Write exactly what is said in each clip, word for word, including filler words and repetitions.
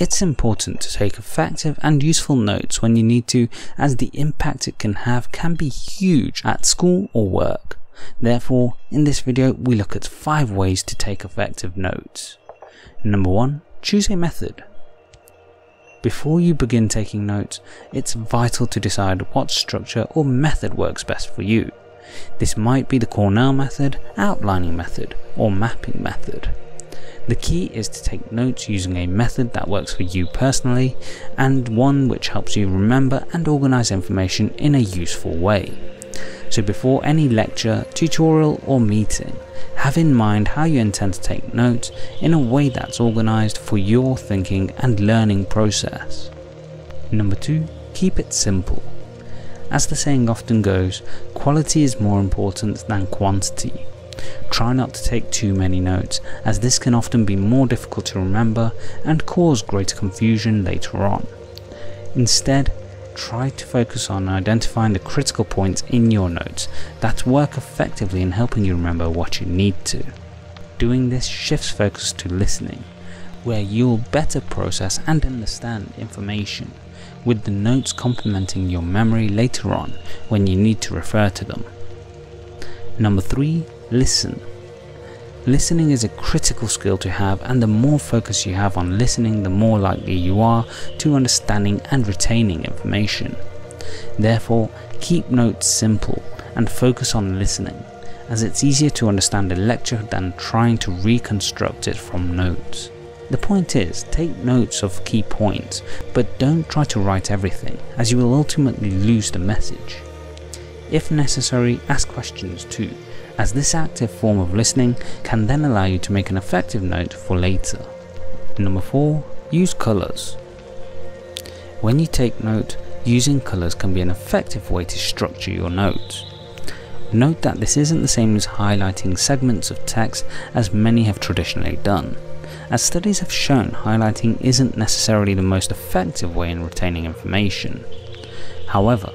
It's important to take effective and useful notes when you need to, as the impact it can have can be huge at school or work. Therefore, in this video we look at five ways to take effective notes. Number one. Choose a method. Before you begin taking notes, it's vital to decide what structure or method works best for you. This might be the Cornell method, outlining method, or mapping method. The key is to take notes using a method that works for you personally, and one which helps you remember and organize information in a useful way. So before any lecture, tutorial, or meeting, have in mind how you intend to take notes in a way that's organized for your thinking and learning process. Number two. Keep it simple. As the saying often goes, quality is more important than quantity. Try not to take too many notes, as this can often be more difficult to remember and cause greater confusion later on. Instead, try to focus on identifying the critical points in your notes that work effectively in helping you remember what you need to. Doing this shifts focus to listening, where you'll better process and understand information, with the notes complementing your memory later on when you need to refer to them. Number three. Listen. Listening is a critical skill to have, and the more focus you have on listening, the more likely you are to understanding and retaining information. Therefore, keep notes simple and focus on listening, as it's easier to understand a lecture than trying to reconstruct it from notes. The point is, take notes of key points, but don't try to write everything, as you will ultimately lose the message. If necessary, ask questions too, as this active form of listening can then allow you to make an effective note for later. Number four. Use colours. When you take note, using colours can be an effective way to structure your notes. Note that this isn't the same as highlighting segments of text, as many have traditionally done, as studies have shown highlighting isn't necessarily the most effective way in retaining information. However,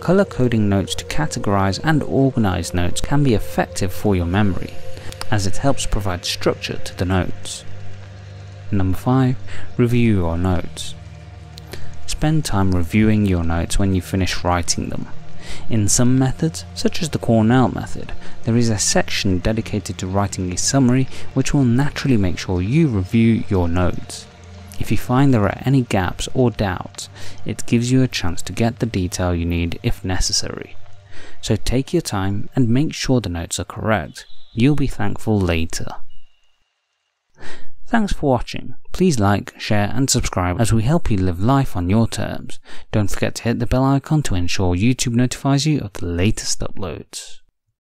color coding notes to categorize and organize notes can be effective for your memory, as it helps provide structure to the notes. Number five. Review your notes. Spend time reviewing your notes when you finish writing them. In some methods, such as the Cornell method, there is a section dedicated to writing a summary, which will naturally make sure you review your notes. If you find there are any gaps or doubts, it gives you a chance to get the detail you need if necessary. So take your time and make sure the notes are correct. You'll be thankful later. Thanks for watching. Please like, share and subscribe as we help you live life on your terms. Don't forget to hit the bell icon to ensure YouTube notifies you of the latest uploads.